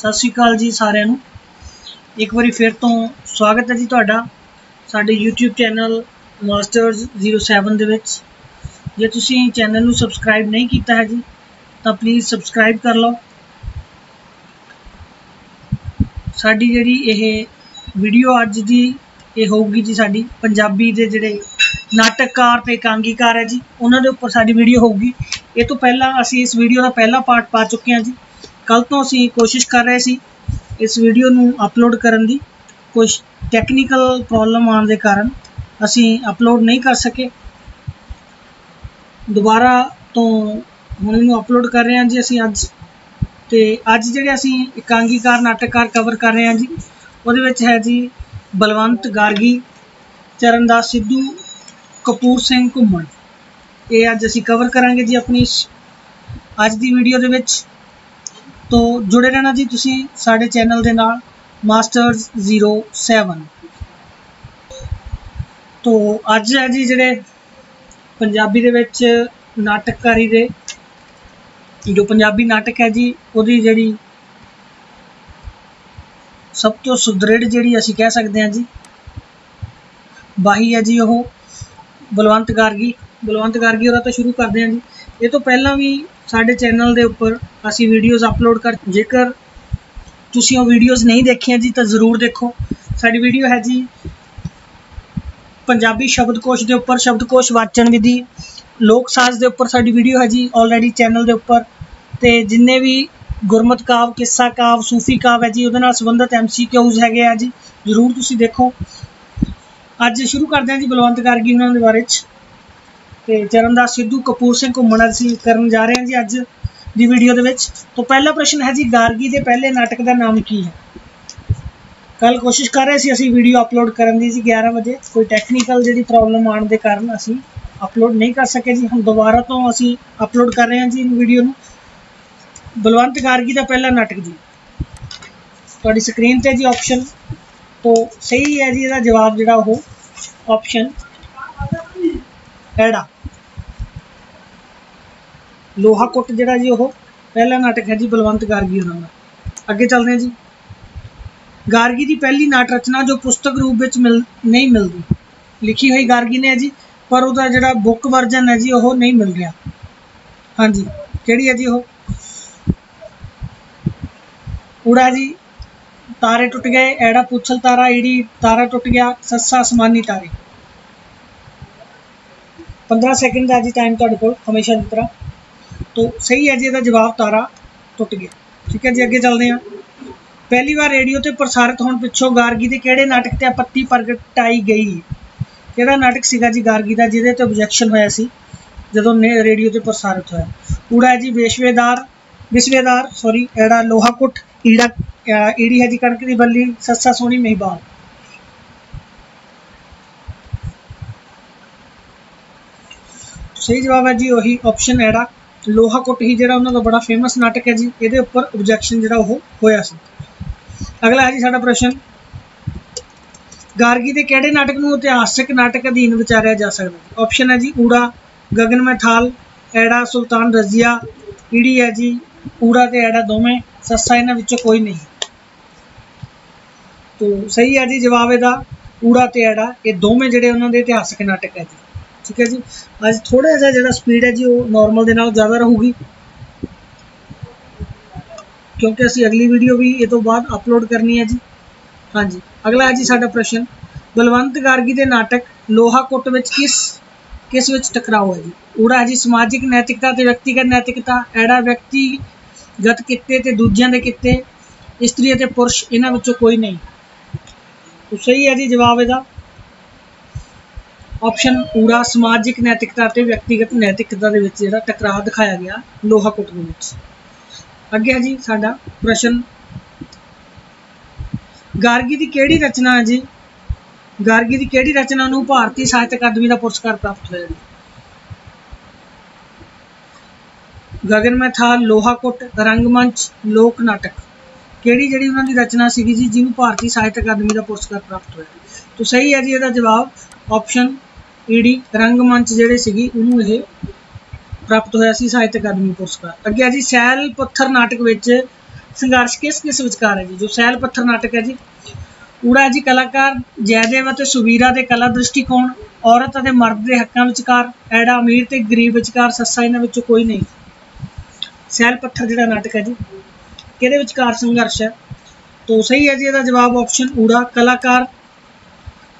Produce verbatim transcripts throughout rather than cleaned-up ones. सत श्री अकाल जी सारिਆਂ ਨੂੰ एक बार फिर तो स्वागत है जी ਤੁਹਾਡਾ ਸਾਡੇ YouTube channel master zero seven ਦੇ ਵਿੱਚ। ਜੇ ਤੁਸੀਂ चैनल ਨੂੰ सबसक्राइब नहीं किया है जी तो प्लीज़ सबसक्राइब कर लो। ਸਾਡੀ ਜਿਹੜੀ ਇਹ वीडियो अज की यह होगी जी साडी पंजाबी दे जिहड़े नाटककार ते एकांगीकार है जी उन्होंने उपर साडी वीडियो होगी। ये तो पहला असी इस वीडियो का पहला पार्ट पा चुके हैं जी। कल तो असी कोशिश कर रहे सी इस वीडियो नूं अपलोड करन दी, कुछ टैक्नीकल प्रॉब्लम आने के कारण असी अपलोड नहीं कर सके। दोबारा तो हुण इहनूं अपलोड कर रहे हैं जी असी अज। ते अज जिहड़े असी एकांगीकार नाटककार कवर कर रहे हैं जी उहदे विच है जी बलवंत गार्गी, चरणदास सिद्धू, कपूर सिंह घुमन। ये अज असी कवर करांगे जी अपनी अज दी वीडियो दे विच। तो जुड़े रहना जी तुसी साडे चैनल दे नाल मास्टर्स जीरो सैवन। तो अज है जी जिहड़े पंजाबी दे विच नाटककारी दे जो पंजाबी नाटक है जी उहदी जिहड़ी सब तो सुदृढ़ जिहड़ी असी कह सकते हैं जी बाही है जी वह बलवंत गार्गी। बलवंत गार्गी और तो शुरू करते हैं जी। ये तो पहला भी साढ़े चैनल के उपर असी वीडियोज़ अपलोड कर, जेकर तुसी वो वीडियोज़ नहीं देखिया जी तो जरूर देखो। साड़ी वीडियो है जी पंजाबी शब्दकोश के उपर, शब्दकोश वाचन विधि, लोक साज के उपर साड़ी वीडियो है जी ऑलरेडी चैनल के उपर। तो जिन्हें भी गुरमत काव, किस्सा काव, सूफी काव है जी वो संबंधित एम सी क्यूज़ है जी, जरूर तुसी देखो। अज शुरू करते हैं जी बलवंत गार्गी उन्होंने बारे ते चरणदास सिद्धू, कपूर सिंह घुमन असीं करन जा रहे हैं जी अज दी वीडियो दे विच। तो पहला प्रश्न है जी गार्गी दे पहले नाटक का नाम की है। कल कोशिश कर रहे सी असीं वीडियो अपलोड करन दी जी ग्यारह बजे, कोई टैक्नीकल जिहड़ी प्रॉब्लम आने के कारण असीं अपलोड नहीं कर सके जी। हम दोबारा तो असीं अपलोड कर रहे हैं जी वीडियो नूं। बलवंत गार्गी का पहला नाटक जी तुहाडी स्क्रीन ते जी ऑप्शन तो सही है जी। इसका जवाब जिहड़ा ओह ऑप्शन एड़ा लोहा कुट जिहड़ा जी ओह पहला नाटक है जी बलवंत गार्गी होरां दा। अगे चलते हैं जी। गार्गी की पहली नाट रचना जो पुस्तक रूप विच मिल नहीं मिलती, लिखी हुई गार्गी ने है जी पर उसका जिहड़ा बुक वर्जन है जी ओह नहीं मिल रहा। हाँ जी किहड़ी है जी ओह उड़ा जी तारे टुट गए, ऐड़ा पुछल तारा, ईड़ी तारा टुट गया, सस्सा आसमानी तारे। पंद्रह सैकेंड का जी टाइम तुहाडे कोल हमेशा दी तरह। तो सही है जी इसका जवाब तारा टुट गया। ठीक है जी अगे चलते हैं। पहली बार रेडियो ते प्रसारित होने पिछों गार्गी के किहड़े नाटक ते आपत्ति प्रगटाई गई है? किहड़ा नाटक सीगा जी गार्गी का जिहदे ते ऑब्जेक्शन होया सी जदों ने रेडियो ते प्रसारित होया? उड़ा जी बेशवेदार विश्वेदार सॉरी, ऐड़ा लोहा कुट, ईड़ा ईड़ी है जी कणक की बल्ली, सस्सा सोहनी महिबाल। सही जवाब है जी वही ऑप्शन ऐड़ा लोहा कुट ही जिहड़ा उन्हां दा बड़ा फेमस नाटक है जी। ये उपर ऑब्जेक्शन जिहड़ा ओह होया सी। अगला है जी साडा प्रश्न गार्गी के किहड़े नाटक नूं इतिहासक नाटक अधीन विचारिया जा सकदा? ऑप्शन है जी ऊड़ा गगन में थाल, ऐड़ा सुल्तान रजिया, ईड़ी है जी ऊड़ा तो ऐड़ा दोवें, सस्सा इन्हां विचों कोई नहीं। तो सही है जी जवाब इहदा ऊड़ा तो ऐड़ा ये दोवें जिहड़े उन्हां दे इतिहासक नाटक है जी। ठीक है जी अज थोड़ा जिहा जिहड़ा स्पीड है जी वो नॉर्मल दे नाल ज़्यादा रहूगी क्योंकि असीं अगली वीडियो भी ये तो बाद अपलोड करनी है जी। हाँ जी अगला है जी साडा प्रश्न बलवंत गार्गी के नाटक लोहा कुट विच किस किस विच टकराव है जी? ऊड़ा है जी समाजिक नैतिकता ते व्यक्तिगत नैतिकता, ऐड़ा व्यक्तिगत किते ते दूजियां दे किते, इस्त्री ते पुरुष इन्हां विचों कोई नहीं। तो सही है जी जवाब इहदा ऑप्शन ऊड़ा समाजिक नैतिकता ते व्यक्तिगत नैतिकता दे विच जिहड़ा टकराव दिखाया गया लोहा कुट दे विच। अगे है जी साडा प्रश्न गार्गी दी किहड़ी रचना है जी? गार्गी की किहड़ी रचना नूं भारतीय साहित्य अकादमी का पुरस्कार प्राप्त होया? गगन में थाल, लोहा कुट, रंगमंच, लोक नाटक। किहड़ी जिहड़ी उन्हां दी रचना सीगी जी जिन्होंने भारतीय साहित्य अकादमी का पुरस्कार प्राप्त होया? तो सही है जी इसका जवाब ऑप्शन ईडी रंगमंच जिहड़ी सीगी उन्होंने ये प्राप्त होया सी साहित्य अकादमी पुरस्कार। अगे है जी सैल पत्थर नाटक विच संघर्ष किस किस विचकार है जी। जो सैल पत्थर नाटक है जी, ऊड़ा जी कलाकार जयदेव और सुवीरा के कला दृष्टिकोण, औरत और मर्द के हकों विचकार, ऐड़ा अमीर तो गरीब विचकार, सस्सा इन्हां विचों कोई नहीं। सैल पत्थर जिहड़ा नाटक है जी किहदे विचकार संघर्ष है, तो सही है जी इसका जवाब ऑप्शन ऊड़ा। कलाकार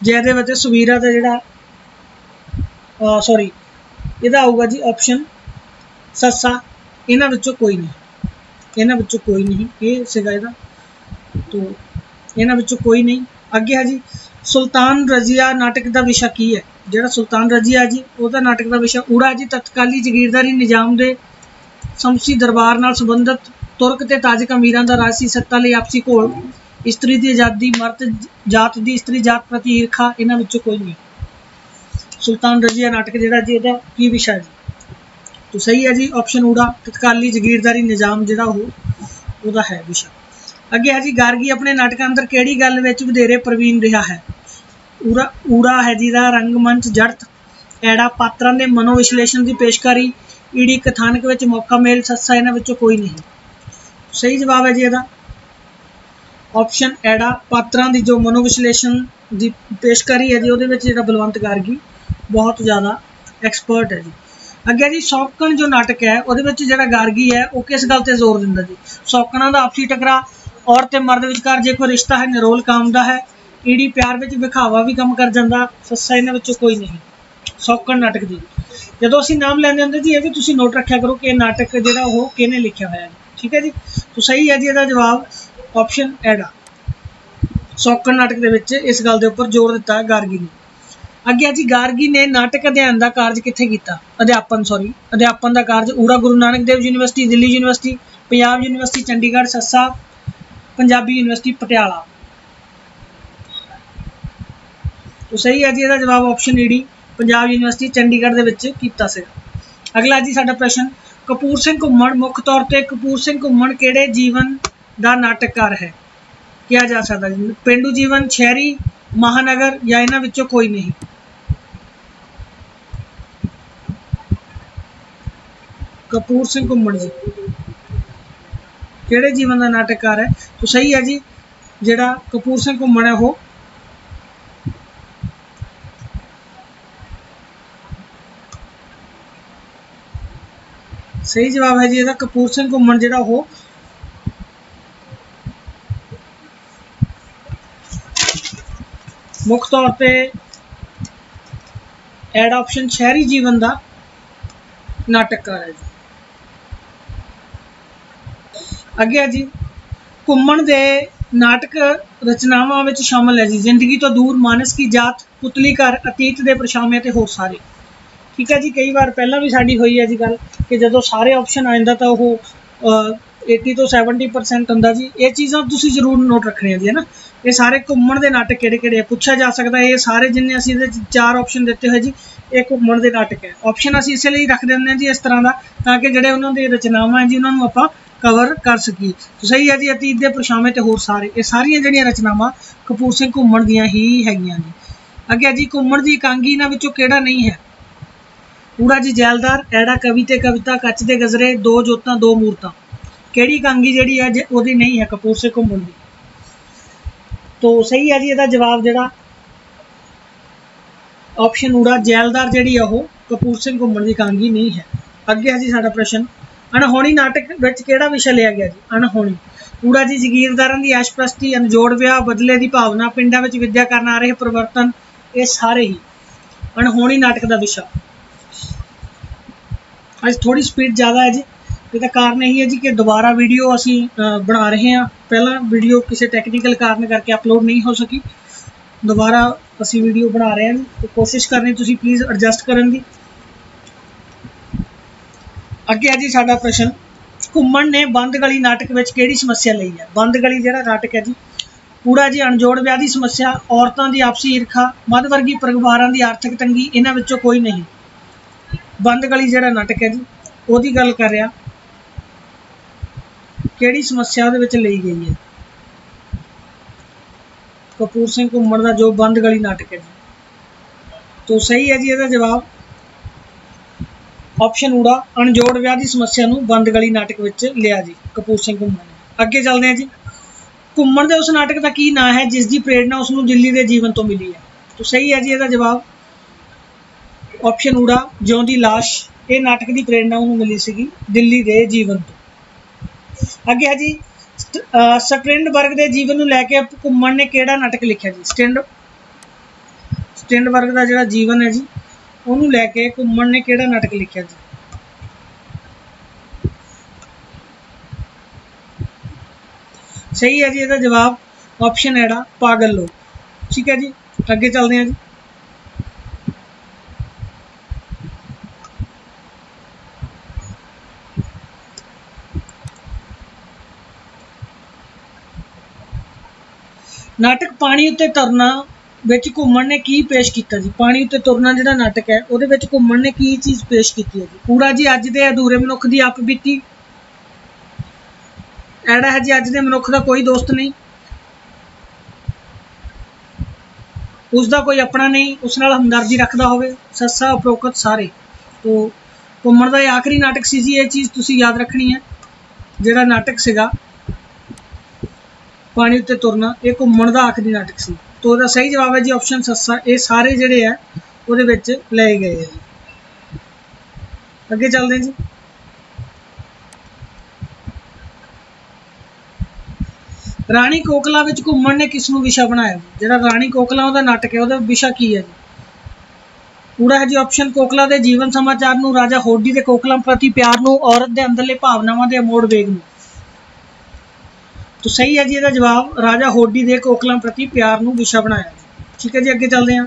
जयदेव और सुवीरा का जिहड़ा सॉरी इहदा आऊगा जी ऑप्शन सस्सा, इन्हां विचों कोई नहीं, इन्हां विचों कोई नहीं, ये सीगा इहदा, तो इन्हां विचों कोई नहीं। अगे है जी सुल्तान रजिया नाटक का विशा की है, जिहड़ा सुल्तान रजिया जी वह नाटक का विशा ऊड़ा जी तत्काली जागीरदारी निजाम के समसी दरबार नाल संबंधित तुर्क ते ताजिक अमीरां दा राज सी, सत्ता लई आपसी घोल, इस्तरी की आज़ादी, मर्द जात की इस्तरी जात प्रति ईरखा, इन्हां विचों कोई नहीं। सुल्तान रजिया नाटक जिहड़ा जी इहदा की विशा जी, तो सही है जी ऑप्शन ऊड़ा, तत्काली जागीरदारी निजाम जिहड़ा ओहदा है विशा। अगे है जी गार्गी अपने नाटकों अंदर किहड़ी गल विच वधेरे प्रवीण रहा है। ऊड़ा ऊड़ा है जी दा रंगमंच जड़त, ऐड़ा पात्रां दे मनोविश्लेषण की पेशकारी, ईड़ी कथानक विच मौका मेल, सस्सा इन्हां विचों कोई नहीं। सही जवाब है जी इहदा ऑप्शन ऐड़ा पात्रां दी जो मनोविश्लेषण की पेशकारी है जी उहदे विच जिहड़ा बलवंत गार्गी बहुत ज़्यादा एक्सपर्ट है जी। अगे जी सौकण जो नाटक है उहदे विच जिहड़ा गार्गी है वह किस गल ते जोर दिंदा जी। सौकणां दा आपसी टकरा, औरत मर्द विचकार जो कोई रिश्ता है निरोल काम का है, ईड़ी प्यार विच विखावा भी कम कर जाता, सस्सा इन्हां विचों कोई नहीं। सौकण नाटक जी जो असीं नाम लैंदे हुंदे जी, ये भी तुसीं नोट रखिया करो कि नाटक जिहड़ा ओह किहने लिखिया होया है, ठीक है जी। तो सही है जी इसका जवाब ऑप्शन ऐड़ा, सौकण नाटक दे विच इस गल दे उपर जोर दिता गार्गी ने। अगे है जी गार्गी ने नाटक अध्ययन का कार्य कित्थे कीता, अध्यापन सॉरी अध्यापन का कार्य ऊड़ा Guru Nanak Dev university, Delhi university, Punjab university Chandigarh, सस्सा पंजाबी यूनीवर्सिटी पटियाला। तो सही है जी इसका जवाब ऑप्शन ईडी पंजाब यूनीवर्सिटी चंडीगढ़ दे विच कीता सी। अगला जी साडा प्रश्न कपूर सिंह घुमन, मुख्य तौर पर कपूर सिंह घुमन किहड़े जीवन का नाटककार है किया जा सकता जी। पेंडू जीवन, शहरी, महानगर या इन्हां विचों कोई नहीं। कपूर सिंह घुमन जी किहड़े जीवन का नाटककार है, तो सही है जी जिहड़ा कपूर सिंह घुमन है वो सही जवाब है जी इसका। कपूर सिंह घुमन जिहड़ा वो मुख्य तौर पे एड ऑप्शन शहरी जीवन का नाटककार है जी। अगे है जी घुमन के नाटक रचनावां में शामिल है जी जिंदगी तो दूर, मानस की जात, पुतली घर, अतीत के परछावे ते होर सारे, ठीक है जी। कई बार पहला भी साड़ी हुई है जी गल कि जो सारे ऑप्शन आ जाता तो वह एटी तो सैवनटी परसेंट होंगे जी। ये चीज़ा तुसीं जरूर नोट रखनी जी है ना। ये सारे घुमन के नाटक किहड़े किहड़े पूछा जा सकता है, ये सारे जिन्हें असीं चार ऑप्शन दिते हुए जी ये घुमन के नाटक है। ऑप्शन असीं इस लिए रख देंगे जी इस तरह का ताकि जिहड़े उन्होंने रचनावां जी उन्होंने आपां कवर कर सकी। तो सही है जी अतीत के परछावे ते होर सारे, ये सारिया जड़िया रचनावां कपूर सिंह घुमन दियां ही हैगियां ने। अगे जी घुमन की एकांगी इन्हां विचों किहड़ा नहीं है। ऊड़ा जी जैलदार, ऐड़ा कवि ते कविता, कच्च दे गजरे, दो जोतां दो मूरतां, किहड़ी एकांगी जिहड़ी है जे ओहदी नहीं है कपूर सिंह घुमन दी। तो सही है जी इसका जवाब जिहड़ा ऑप्शन ऊड़ा जैलदार जिहड़ी है वो कपूर सिंह घुमन की एकांगी नहीं है। अगे है जी साडा प्रश्न अणहोनी नाटक विच किहड़ा विशा लिया गया जी। अणहोनी ऊड़ा जी जागीरदारां दी ऐशप्रस्ती, अणजोड़ विआह, बदले की भावना, पिंडां विच विद्या करन आ रहे परिवर्तन, ये सारे ही अणहोनी नाटक का विशा। अज थोड़ी स्पीड ज़्यादा है जी, इसका कारण यही है जी कि दोबारा वीडियो असी बना रहे हैं, पहला वीडियो किसी टैक्नीकल कारण करके अपलोड नहीं हो सकी, दोबारा असी वीडियो बना रहे हैं तो कोशिश करनी तुसीं प्लीज़ एडजस्ट करन दी। अगे है जी साडा प्रश्न घुमन ने बंद गली नाटक में किहड़ी समस्या लई है। बंद गली जिहड़ा नाटक है जी ऊड़ा जी अणजोड़ विआह की समस्या, औरतों की आपसी ईरखा, मध्यवर्गी परिवारों की आर्थिक तंगी, इन्हां विचों कोई नहीं। बंद गली जिहड़ा नाटक है जी उहदी गल कर रिहा किहड़ी समस्या उहदे विच लई गई है कपूर सिंह घुमन का जो बंद गली नाटक है जी। तो सही है जी इसका जवाब ऑप्शन ऊड़ा अणजोड़ विआह की समस्या नूं बंद गली नाटक विच लिया जी कपूर सिंह घुमन ने। अगे चलते हैं जी। घूमन दे उस नाटक का की नाम है जिसकी प्रेरणा उसनूं दिल्ली के जीवन तो मिली है? तो सही है जी इसका जवाब ऑप्शन उड़ा ज्यों दी लाश। ये नाटक की प्रेरणा उन्होंने मिली सी दिल्ली के जीवन तो। अगे है जी स्ट्रैंडबर्ग के जीवन में लैके घूमन ने किहड़ा नाटक लिखा जी? स्ट्रैंड स्ट्रैंडबर्ग का जो जीवन है जी उन्होंने लैके घूमन ने किहड़ा नाटक लिखा जी? सही है जी इसका जवाब ऑप्शन है पागल लोग। ठीक है जी अगे चलते हैं जी। नाटक पानी उत्ते तरना विच घूमन ने की पेश किया जी? पानी उत्ते तुरना जिहड़ा नाटक है उहदे विच घूमन ने की चीज़ पेश की है जी? पूरा जी अज दे अधूरे मनुख की आप बीती, ऐड़ा है जी अज दे मनुख का कोई दोस्त नहीं, उसका कोई अपना नहीं, उस नाल हमदर्दी रखता होवे, सस्सा उपरोकत सारे। तो घूमन का आखिरी नाटक सी जी, ये चीज़ तुसीं याद रखनी है। जिहड़ा नाटक सीगा पानी उत्ते तुरना ये घूमन का आखिरी नाटक सी। तो इसका सही जवाब है जी ऑप्शन सस्सा। ये सारे जिहड़े है उहदे विच लए गए है। अगे चलते हैं जी। राणी कोकला विच घूमन ने किसनूं विशा बनाया? जिहड़ा राणी कोकला उहदा नाटक है उहदा विशा की है जी? उड़ा है जी ऑप्शन कोकला दे जीवन समाचार नूं, राजा होडी दे कोकला प्रति प्यार नूं, औरत दे अंदरले भावनावां दे अमोड़ वेग नूं। तो सही है जी इसदा जवाब राजा होडी दे कोकला प्रति प्यार नूं विशा बनाया। ठीक है जी अगे चलते हैं।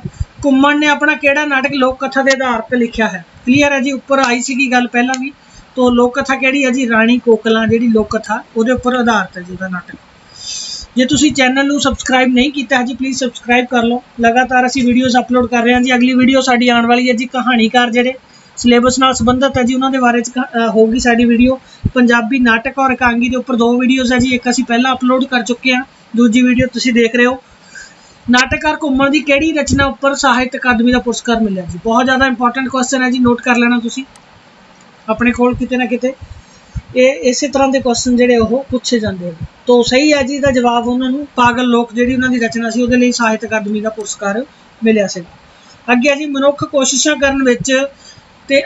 घूमन ने अपना किहड़ा नाटक लोक कथा के आधार पर लिखा है? क्लीयर है जी उपर आई सी गल पहला भी। तो लोक कथा किहड़ी है जी? राणी कोकला जी लोक कथा उहदे उपर आधारित है जी उहदा नाटक। जे तुसी चैनल नूं सबसक्राइब नहीं किया है जी प्लीज़ सबसक्राइब कर लो। लगातार असी वीडियोज़ अपलोड कर रहे हैं जी। अगली वीडियो साड़ी आने वाली है जी कहानीकार जिहड़े सिलेबस नाल संबंधित है जी उन्होंने बारे होगी साड़ी वीडियो। पंजाबी नाटक और एकांगी के उपर दो वीडियोज़ है जी, एक असी पहला अपलोड कर चुके हैं, दूजी वीडियो तुसी देख रहे हो। नाटककार घूमन की किहड़ी रचना उपर साहित्य अकादमी का पुरस्कार मिला जी? बहुत ज़्यादा इंपोर्टेंट क्वेश्चन है जी, नोट कर लेना तुसी अपने कोल किते ना किते। ये इस तरह के क्वेश्चन जोड़े वह पूछे जाते हैं। तो सही है जी इसका जवाब उन्होंने पागल लोक जी उन्होंने रचना से उहदे लई साहित्य अकादमी का पुरस्कार मिलिया सी। अगे जी मनुख कोशिशा करन विच ते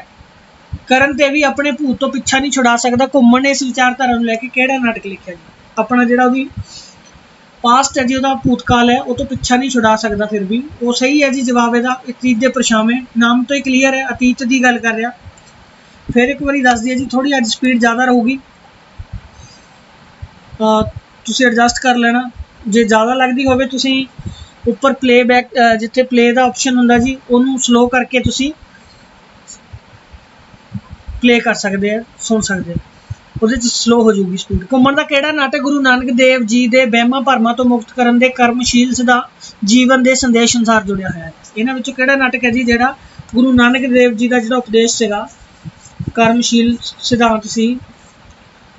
करन ते भी अपने भूत तो पिछा नहीं छुड़ा सकता। घूमन ने इस विचारधारा नूं लैके किहड़ा नाटक लिखिया जी? अपना जिहड़ा भी पास्ट है जी उहदा भूतकाल है उस तो पिछा नहीं छुड़ा सकता फिर भी। वो सही है जी जवाब इहदा अतीत दे परछावें। नाम तो ही क्लीयर है अतीत की गल कर रहा। फिर एक बार दस दिए जी, थोड़ी अज स्पीड ज़्यादा रहूगी, तुसी एडजस्ट कर लेना। जे ज़्यादा लगती होवे तुसी उपर प्लेबैक जिथे प्ले का ऑप्शन होंदा जी उन्होंने स्लो करके तुसी प्ले कर सकते हैं, सुन सकते हैं, उहदे च स्लो हो जाऊगी स्पीड। घूमन का किहड़ा नाटक गुरु नानक देव जी के वहमां भरमां तो मुक्त करन दे कर्मशील सदा जीवन के संदेश अनुसार जुड़िया होया है? इन्हां विचों किहड़ा नाटक है जी जिहड़ा गुरु नानक देव जी का जिहड़ा उपदेश सीगा कर्मशील सिद्धांत सी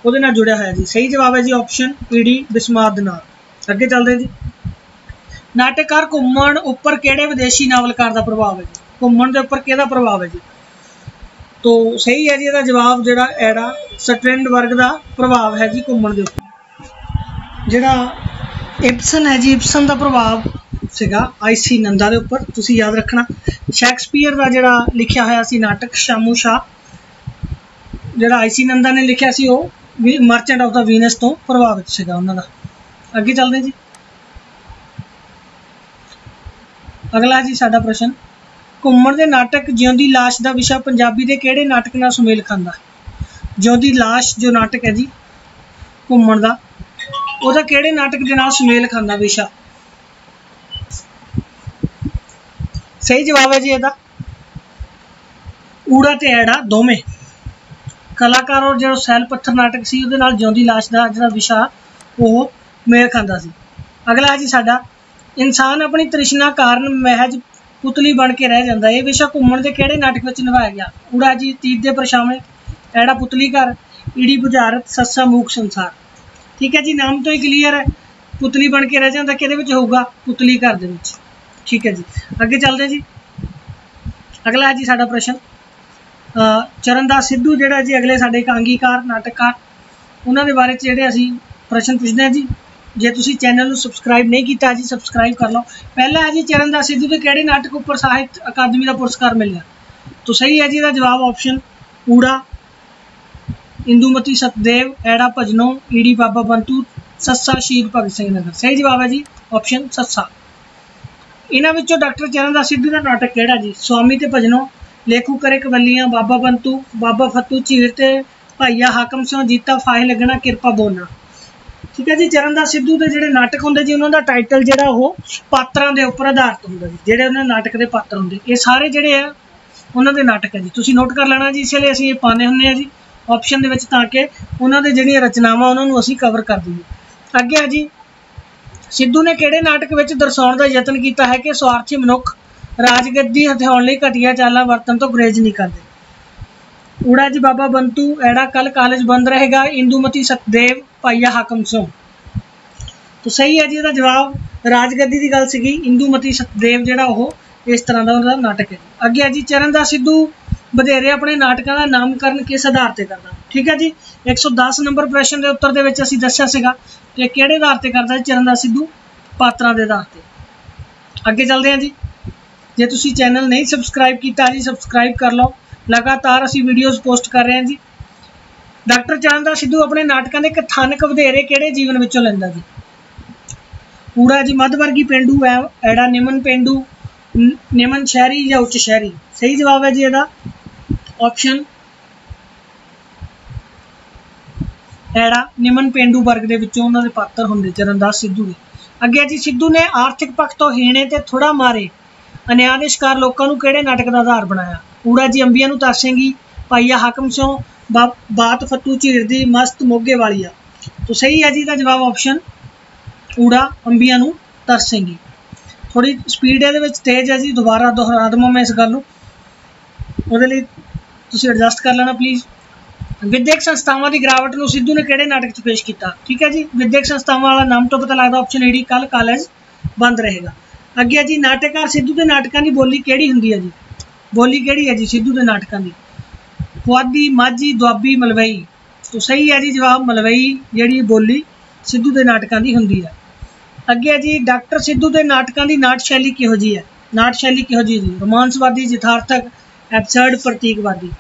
उहदे नाल जुड़िया होया जी? सही जवाब है जी ऑप्शन पीडी बिस्माद नाल। अगे चलते जी। नाटककार घूमन उपर किहड़े विदेशी नावलकार का प्रभाव है जी? घूमन के उपर किहदा प्रभाव है जी? तो सही है जी इसका जवाब जिहड़ा एड़ा स्ट्रैंडबर्ग का प्रभाव है जी घूमन के उपर। जिहड़ा इब्सन है जी इब्सन का प्रभाव सीगा आई सी नंदा के उपर, तुसीं याद रखना। शैक्सपीयर का जिहड़ा लिखिया होया सी नाटक शामू शाह जिहड़ा आई सी नंदा ने लिखिया सी मर्चेंट ऑफ द वीनस तो प्रभावित सीगा उन्हां दा। अगे चलते जी। अगला जी साडा प्रश्न घूमन दे नाटक जिउंदी लाश दा विशा पंजाबी दे किहड़े नाटक नाल सुमेल खांदा? जिउंदी लाश जो नाटक है जी घूमन दा उहदा किहड़े नाटक दे नाल सुमेल खांदा विशा? सही जवाब है जी इहदा ऊड़ा ते ऐड़ा दोवें। कलाकार और जो सैल पत्थर नाटक सी उहदे नाल जिउंदी लाश दा जिहड़ा विशा वह मेल खाता सी। अगला है जी साडा इंसान अपनी तृष्णा कारण महज पुतली बन के रह जाता है, यह विशा घूमन के किहड़े नाटक विच निभाया गया? उड़ा जी तीत दे परछावें, ऐड़ा पुतली घर, ईड़ी बुझारत, सस्सा मूक संसार। ठीक है जी नाम तो ही क्लीयर है पुतली बन के रह जाता किहदे विच होगा? पुतली घर दे विच। ठीक है जी अगे चलते जी। अगला है जी साडा प्रश्न चरणदास सिद्धू जिहड़ा जी अगले साडे एकांगीकार नाटककार उन्होंने बारे जेडे असी प्रश्न पूछना है जी। जे तुसी चैनल नू सबसक्राइब नहीं किया जी सबसक्राइब कर लो। पहला है जी चरणदास सिद्धू के किहड़े नाटक उपर साहित्य अकादमी का पुरस्कार मिलना, तो सही है जी इसका जवाब ऑप्शन ऊड़ा, इंदुमती सतदेव, ऐड़ा भजनो, ईडी बाबा बंतू, सस्सा शहीद भगत सिंह नगर। सही जवाब है जी ऑप्शन सस्सा। इन्हां विचों डॉक्टर चरणदास सिद्धू का नाटक किहड़ा जी, स्वामी ते भजनो, लेखू करे कवलियां, बाबा बंतू, बाबा फतू, झीर ते भाईया, हाकम सिंह, जीता फाहे लगना, किरपा बोलना। ठीक है जी। चरणदास सिद्धू के जिहड़े नाटक होंदे जी उन्होंने टाइटल जिहड़ा वो पात्रां दे उपर आधारित होंदा जी, जिहड़े उन्होंने नाटक के पात्र होंदे, ये सारे जिहड़े है उन्होंने नाटक है जी, तुसीं नोट कर लेना जी, इसलिए असीं ये पाने हुंदे आ जी ऑप्शन दे विच तां कि उन्होंने जिहड़ियां रचनावां उन्होंने असीं कवर कर दईए। अगे है जी सिद्धू ने किहड़े नाटक विच दर्शाउण दा यतन कीता है कि स्वार्थी मनुख राजगद्दी हथियाउण लई घटिया चालां वरतन तो गुरेज नहीं करते। ऊड़ा जी बाबा बंतू, ऐड़ा कल कॉलेज बंद रहेगा, इंदुमती सतदेव, भाईया हाकम सिंह। तो सही है जी इसका जवाब राजगद्दी की गल सी, इंदुमती सतदेव जिहड़ा वो इस तरह का उनका नाटक है। अगे है जी चरणदास सिद्धू वधेरे अपने नाटकों का नामकरण किस आधार पर करता। ठीक है जी। एक सौ दस नंबर प्रश्न के उत्तर के असीं दस्सिया सीगा कि किहड़े आधार पर करता चरणदास सिद्धू, पात्रां के आधार पर। अगे चलते हैं जी। जे तुसीं चैनल नहीं सबसक्राइब किया जी सबसक्राइब कर लो, लगातार असीं वीडियोज़ पोस्ट कर रहे हैं जी। डॉक्टर चरणदास सिद्धू अपने नाटकों के कथानक वधेरे किहड़े जीवन विचों लैंदा जी। ऊड़ा जी मध्यवर्गी पेंडू है, ऐड़ा निमन पेंडू, निमन शहरी या उच्च शहरी। सही जवाब है जी इसदा ऑप्शन ऐड़ा निमन पेंडू वर्ग के विचों उन्हां दे पात्र हुंदे चरणदास सिद्धू दे। अगे जी सिद्धू ने आर्थिक पक्ष तो हीणे ते थोड़ा मारे अन्याय के शिकार लोगों को किहड़े नाटक का आधार बनाया। ऊड़ा जी अंबियां नू तासेंगी, भाईया हाकम सिंह, बा, बात फतू झीर दी, मस्त मोगे वाली आ। तो सही है जी इसका जवाब ऑप्शन ऊड़ा, अंबियां नू तासेंगी। थोड़ी स्पीड इहदे विच तेज है जी, दोबारा दोहरा दवां मैं इस गल नू, उहदे लई तुसीं एडजस्ट कर लेना प्लीज़। विद्यक संस्थावां दी गिरावट नू सिद्धू ने किहड़े नाटक च पेश किया। ठीक है जी। विद्यक संस्थावां वाला नाम तो पता लगदा ऑप्शन ईडी, कल कॉलेज बंद रहेगा। अगे है जी नाटककार सिद्धू के नाटकों की बोली किहड़ी हुंदी है जी, बोली किहड़ी है जी सिद्धू के नाटकों की, पुआधी, माझी, दुआबी, मलवई। तो सही है जी जवाब मलवई जिहड़ी बोली सिद्धू के नाटकों की हुंदी है। अगे है जी डॉक्टर सिद्धू के नाटकों की नाट शैली किहो जी है, नाट शैली किहो जी जी, रोमांसवादी, यथार्थक, एबसर्ड, प्रतीकवादी।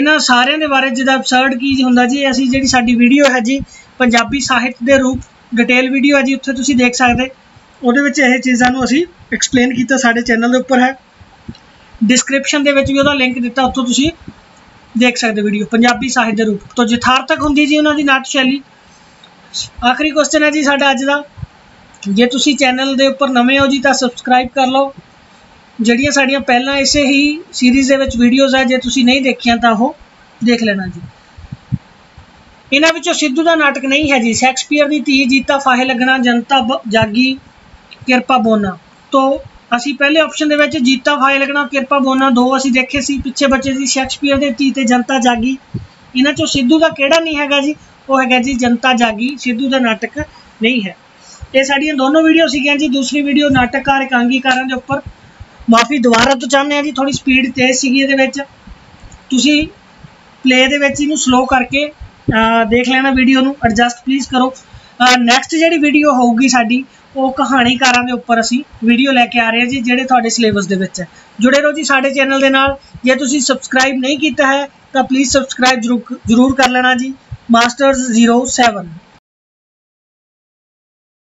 इन्हां सारियां दे बारे जिहदा एबसर्ड की हुंदा जी असीं जिहड़ी साडी वीडियो है जी पंजाबी साहित्य दे रूप डिटेल वीडियो है जी, उत्थे तुसीं देख सकदे, उहदे विच इह चीज़ां नूं असीं एक्सप्लेन कीता साडे चैनल दे उपर है, डिस्क्रिप्शन दे विच वी उहदा लिंक दित्ता, उत्थों तुसीं देख सकदे वीडियो पंजाबी साहित्य दे रूप तो यथार्थक हुंदी जी उहनां दी नाट शैली। आखिरी क्वेश्चन है जी साडा अज दा, जे तुसीं चैनल दे उपर नवें हो जी तां सबसक्राइब कर लो, जिहड़ियां साडीयां पहलां इसे ही सीरीज़ दे विच वीडियोज़ है जे तुसीं नहीं देखियां तां ओह देख लेना जी। इन्हां विचों सिद्धू दा नाटक नहीं है जी शेक्सपीयर दी धी, जीता फाहे लगना, जनता जागी, किरपा बोना। तो असी पहले ऑप्शन के जीता फाहे लगना, किरपा बोना दो असी देखे सी, पिछे बचे जी शेक्सपीयर के धी ते जनता जागी। इन्हां चों सिद्धू का किहड़ा नहीं हैगा जी, वो हैगा जी जनता जागी, सिद्धू का नाटक नहीं है। ये साड़ियां दोनों वीडियो सीगियां जी। दूसरी वीडियो नाटककार एकांगीकारां दे उपर, माफ़ी दोबारा तो चाहते हैं जी, थोड़ी स्पीड तेज़ सीगी इहदे विच, तुसीं प्ले दे विच इहनूं स्लो करके देख लेना, वीडियो नूं एडजस्ट प्लीज़ करो। नैक्सट जिहड़ी वीडियो होगी साडी ਉਹ ਕਹਾਣੀਕਾਰਾਂ ਦੇ ਉੱਪਰ ਅਸੀਂ ਵੀਡੀਓ ਲੈ ਕੇ ਆ ਰਹੇ ਹਾਂ ਜੀ, ਜਿਹੜੇ ਤੁਹਾਡੇ ਸਿਲੇਬਸ ਦੇ ਵਿੱਚ ਹੈ। ਜੁੜੇ ਰਹੋ ਜੀ ਸਾਡੇ ਚੈਨਲ ਦੇ ਨਾਲ। ਜੇ ਤੁਸੀਂ ਸਬਸਕ੍ਰਾਈਬ ਨਹੀਂ ਕੀਤਾ ਹੈ ਤਾਂ ਪਲੀਜ਼ ਸਬਸਕ੍ਰਾਈਬ ਜ਼ਰੂਰ ਜ਼ਰੂਰ ਕਰ ਲੈਣਾ ਜੀ। Master zero seven.